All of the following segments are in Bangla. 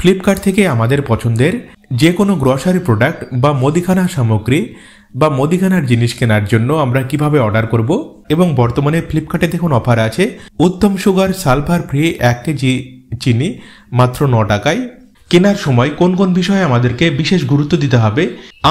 फ्लिपकार्ट থেকে আমাদের পছন্দের যে কোনো গ্রসারি প্রোডাক্ট বা মুদিখানা সামগ্রী বা মুদিখানার জিনিস কেনার জন্য আমরা কিভাবে অর্ডার করব এবং বর্তমানে ফ্লিপকার্টে দেখুন অফার আছে Uttam sugar sulphur free 1 KG চিনি মাত্র 9 টাকায়। কেনার সময় কোন কোন বিষয়ে আমাদেরকে বিশেষ গুরুত্ব দিতে হবে,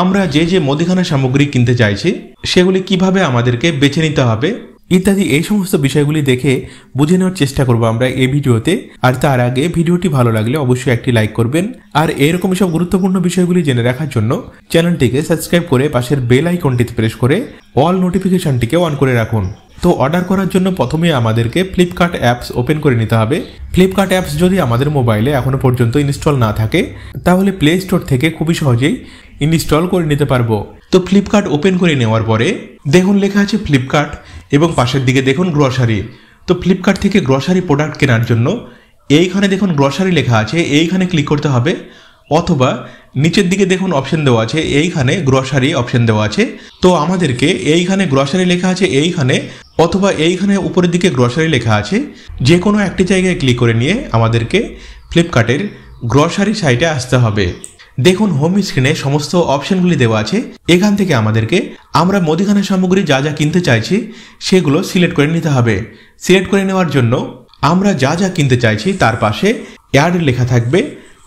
আমরা যে যে মুদিখানা সামগ্রী কিনতে চাইছি সেগুলি কিভাবে আমাদেরকে বেছে নিতে হবে ইত্যাদি এই সমস্ত বিষয়গুলি দেখে বুঝে নেওয়ার চেষ্টা করব আমরা এই ভিডিওতে। আর তার আগে ভিডিওটি ভালো লাগলে অবশ্যই একটি লাইক করবেন, আর এরকম সব গুরুত্বপূর্ণ বিষয়গুলি জেনে রাখার জন্য চ্যানেলটিকে সাবস্ক্রাইব করে পাশের বেল আইকনটিতে প্রেস করে অল নোটিফিকেশনটিকে অন করে রাখুন। তো অর্ডার করার জন্য প্রথমে আমাদেরকে ফ্লিপকার্ট অ্যাপস ওপেন করে নিতে হবে। ফ্লিপকার্ট অ্যাপস যদি আমাদের মোবাইলে এখনো পর্যন্ত ইনস্টল না থাকে তাহলে প্লে স্টোর থেকে খুবই সহজেই ইনস্টল করে নিতে পারবো। তো ফ্লিপকার্ট ওপেন করে নেওয়ার পরে দেখুন লেখা আছে ফ্লিপকার্ট এবং পাশের দিকে দেখুন গ্রসারি। তো ফ্লিপকার্ট থেকে গ্রসারি প্রোডাক্ট কেনার জন্য এইখানে দেখুন গ্রসারি লেখা আছে, এইখানে ক্লিক করতে হবে, অথবা নিচের দিকে দেখুন অপশন দেওয়া আছে, এইখানে গ্রসারি অপশন দেওয়া আছে। তো আমাদেরকে এইখানে গ্রসারি লেখা আছে এইখানে, অথবা এইখানে উপরের দিকে গ্রসারি লেখা আছে, যে কোনো একটি জায়গায় ক্লিক করে নিয়ে আমাদেরকে ফ্লিপকার্টের গ্রসারি সাইটে আসতে হবে। দেখুন হোম স্ক্রিনে সমস্ত অপশনগুলি দেওয়া আছে, এখান থেকে আমাদেরকে আমরা মুদিখানা সামগ্রী যা যা কিনতে চাইছি সেগুলো সিলেক্ট করে নিতে হবে। সিলেক্ট করে নেওয়ার জন্য আমরা যা যা কিনতে চাইছি তার পাশে অ্যাড লেখা থাকবে,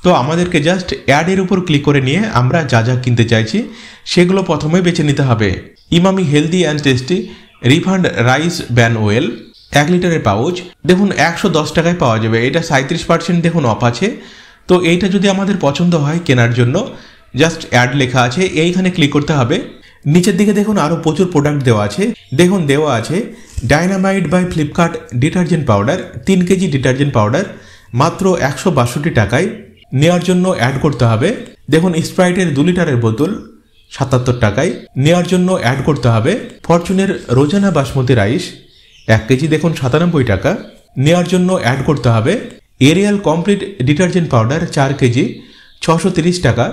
তো আমাদেরকে জাস্ট অ্যাডের উপর ক্লিক করে নিয়ে আমরা যা যা কিনতে চাইছি সেগুলো প্রথমে বেছে নিতে হবে। Emami healthy and tasty refined rice bran oil 1 লিটারের পাউচ দেখুন 110 টাকায় পাওয়া যাবে, এটা 37% দেখুন অফ আছে। তো এইটা যদি আমাদের পছন্দ হয় কেনার জন্য জাস্ট অ্যাড লেখা আছে এইখানে ক্লিক করতে হবে। নিচের দিকে দেখুন আরও প্রচুর প্রোডাক্ট দেওয়া আছে, দেখুন দেওয়া আছে dynamite by Flipkart detergent powder 3 KG detergent powder মাত্র 162 টাকায়। নেওয়ার জন্য অ্যাড করতে হবে দেখুন স্প্রাইটের 2 লিটারের বোতল 77 টাকায়, নেওয়ার জন্য অ্যাড করতে হবে ফরচুনের রোজানা বাসমতি রাইস 1 কেজি দেখুন 97 টাকা, নেওয়ার জন্য অ্যাড করতে হবে Ariel complete detergent powder 4 KG 630 টাকা,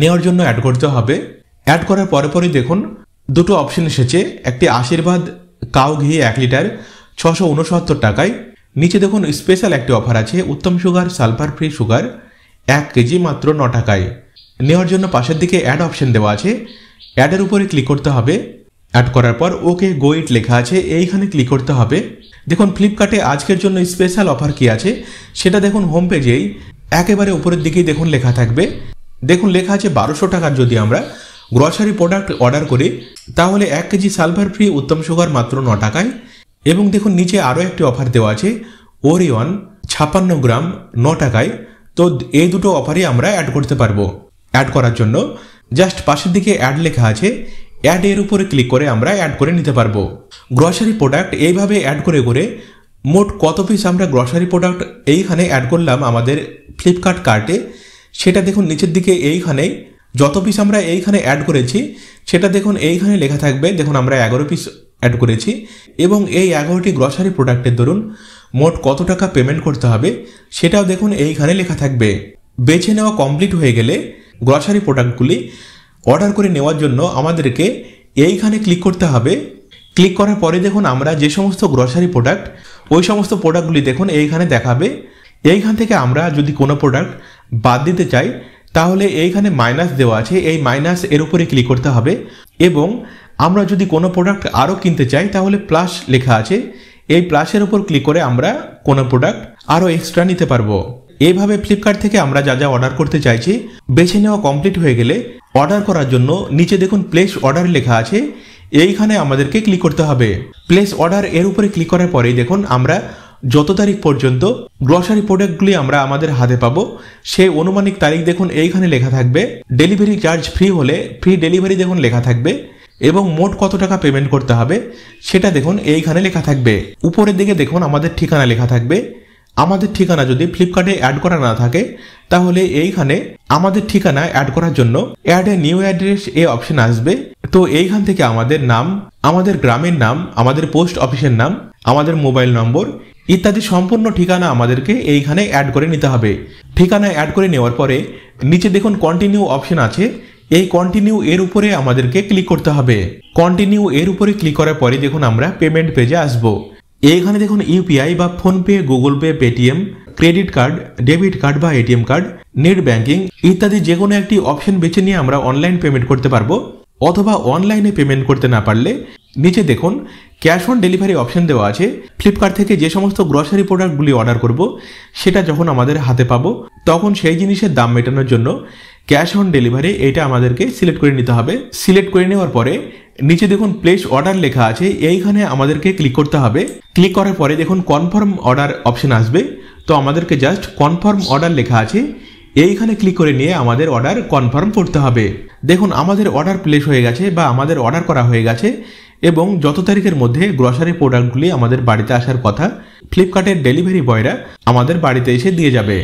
নেওয়ার জন্য অ্যাড করতে হবে। অ্যাড করার পরে দেখুন দুটো অপশন এসেছে, একটি আশীর্বাদ কাউ ঘি 1 লিটার 669 টাকায়, নিচে দেখুন স্পেশাল একটি অফার আছে Uttam sugar sulphur free sugar 1 KG মাত্র 9 টাকায়। নেওয়ার জন্য পাশের দিকে অ্যাড অপশন দেওয়া আছে, অ্যাডের উপরে ক্লিক করতে হবে, অ্যাড করার পর ওকে গো ইট লেখা আছে এইখানে ক্লিক করতে হবে। দেখুন ফ্লিপকার্টে আজকের জন্য স্পেশাল অফার কি আছে সেটা দেখুন হোম পেজেই একেবারে উপরের দিকেই দেখুন লেখা থাকবে, দেখুন লেখা আছে 1200 টাকার যদি আমরা গ্রসারি প্রোডাক্ট অর্ডার করি তাহলে 1 KG sulphur free Uttam sugar মাত্র 9 টাকায়। এবং দেখুন নিচে আরও একটি অফার দেওয়া আছে ওরিয়ন 56 গ্রাম 9 টাকায়। তো এই দুটো অফারই আমরা অ্যাড করতে পারবো। অ্যাড করার জন্য জাস্ট পাশের দিকে অ্যাড লেখা আছে অ্যাড এর উপরে ক্লিক করে আমরা অ্যাড করে নিতে পারবো। গ্রসারি প্রোডাক্ট এইভাবে অ্যাড করে করে মোট কত পিস আমরা গ্রসারি প্রোডাক্ট এইখানে অ্যাড করলাম আমাদের ফ্লিপকার্ট কার্টে সেটা দেখুন নিচের দিকে এইখানে যত পিস আমরা এইখানে অ্যাড করেছি সেটা দেখুন এইখানে লেখা থাকবে, দেখুন আমরা 11 পিস অ্যাড করেছি এবং এই 11টি গ্রসারি প্রোডাক্টের দরুন মোট কত টাকা পেমেন্ট করতে হবে সেটাও দেখুন এইখানে লেখা থাকবে। বেছে নেওয়া কমপ্লিট হয়ে গেলে গ্রসারি প্রোডাক্টগুলি অর্ডার করে নেওয়ার জন্য আমাদেরকে এইখানে ক্লিক করতে হবে। ক্লিক করার পরে দেখুন আমরা যে সমস্ত গ্রসারি প্রোডাক্ট ওই সমস্ত প্রোডাক্টগুলি দেখুন এইখানে দেখাবে। এইখান থেকে আমরা যদি কোনো প্রোডাক্ট বাদ দিতে চাই তাহলে এইখানে মাইনাস দেওয়া আছে, এই মাইনাস এর উপরে ক্লিক করতে হবে। এবং আমরা যদি কোনো প্রোডাক্ট আরও কিনতে চাই তাহলে প্লাস লেখা আছে, এই প্লাসের উপর ক্লিক করে আমরা কোনো প্রোডাক্ট আরও এক্সট্রা নিতে পারবো। এইভাবে ফ্লিপকার্ট থেকে আমরা যা যা অর্ডার করতে চাইছি বেছে নেওয়া কমপ্লিট হয়ে গেলে অর্ডার করার জন্য নিচে দেখুন প্লেস অর্ডার লেখা আছে এইখানে আমাদেরকে ক্লিক করতে হবে। প্লেস অর্ডার এর উপরে ক্লিক করার পরেই দেখুন আমরা যত তারিখ পর্যন্ত গ্রসারি প্রোডাক্টগুলি আমরা আমাদের হাতে পাবো সেই অনুমানিক তারিখ দেখুন এইখানে লেখা থাকবে। ডেলিভারি চার্জ ফ্রি হলে ফ্রি ডেলিভারি দেখুন লেখা থাকবে এবং মোট কত টাকা পেমেন্ট করতে হবে সেটা দেখুন এইখানে লেখা থাকবে। উপরের দিকে দেখুন আমাদের ঠিকানা লেখা থাকবে, আমাদের ঠিকানা যদি ফ্লিপকার্টে অ্যাড করা না থাকে তাহলে এইখানে আমাদের ঠিকানা অ্যাড করার জন্য অ্যাড এ নিউ অ্যাড্রেস এই অপশন আসবে। তো এইখান থেকে আমাদের নাম, আমাদের গ্রামের নাম, আমাদের পোস্ট অফিসের নাম, আমাদের মোবাইল নম্বর ইত্যাদি সম্পূর্ণ ঠিকানা আমাদেরকে এইখানে অ্যাড করে নিতে হবে। ঠিকানা অ্যাড করে নেওয়ার পরে নিচে দেখুন কন্টিনিউ অপশন আছে, এই কন্টিনিউ এর উপরে আমাদেরকে ক্লিক করতে হবে। কন্টিনিউ এর উপরে ক্লিক করার পরে দেখুন আমরা পেমেন্ট পেজে আসবো। এইখানে দেখুন ইউপিআই বা PhonePe, Google Pay, Paytm credit card debit card বা এটিএম কার্ড নেট ব্যাংকিং ইত্যাদি যে কোনো একটি অপশন বেছে নিয়ে আমরা অনলাইন পেমেন্ট করতে পারবো অথবা অনলাইনে পেমেন্ট করতে না পারলে নিচে দেখুন ক্যাশ অন ডেলিভারি অপশন দেওয়া আছে ফ্লিপকার্ট থেকে যে সমস্ত গ্রসারি প্রোডাক্টগুলি অর্ডার করব সেটা যখন আমাদের হাতে পাবো তখন সেই জিনিসের দাম মেটানোর জন্য ক্যাশ অন ডেলিভারি এটা আমাদেরকে সিলেক্ট করে নিতে হবে সিলেক্ট করে নেওয়ার পরে নিচে দেখুন প্লেস অর্ডার লেখা আছে এইখানে আমাদেরকে ক্লিক করতে হবে ক্লিক করার পরে দেখুন কনফার্ম অর্ডার অপশন আসবে তো আমাদেরকে জাস্ট কনফার্ম অর্ডার লেখা আছে এইখানে ক্লিক করে নিয়ে আমাদের অর্ডার কনফার্ম করতে হবে দেখুন আমাদের অর্ডার প্লেস হয়ে গেছে বা আমাদের অর্ডার করা হয়ে গেছে এবং যত তারিখের মধ্যে গ্রসারি প্রোডাক্টগুলি আমাদের বাড়িতে আসার কথা ফ্লিপকার্টের ডেলিভারি বয়রা আমাদের বাড়িতে এসে দিয়ে যাবে।